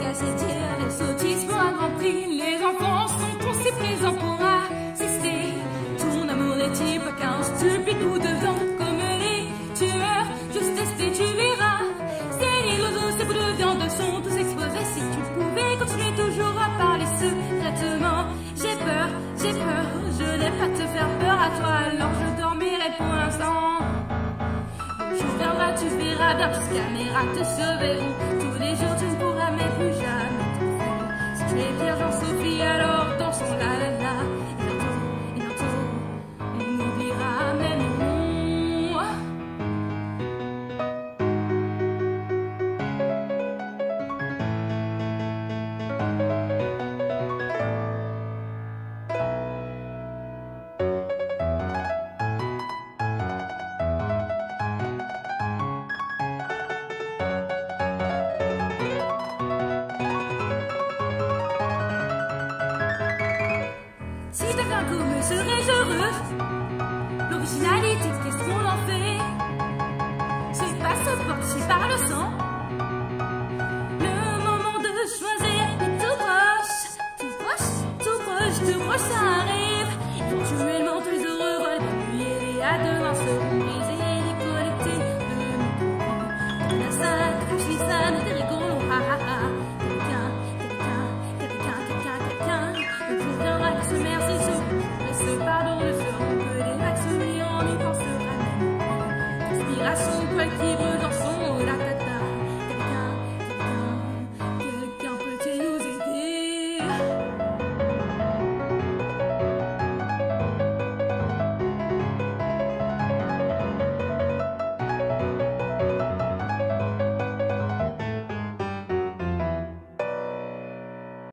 Casse-t-il le sottise pour accomplir. Les enfants sont trop si présents pour assister. Ton amour est type qu'un stupide nous devons comme les tueurs. Juste tester, tu verras. C'est l'île ces bouts de viande sont tous exposés. Si tu pouvais continuer toujours à parler secrètement. J'ai peur, je n'ai pas te faire peur à toi. Alors je dormirai pour l'instant. Tu verras, tu verras, bien plus caméra te sauver.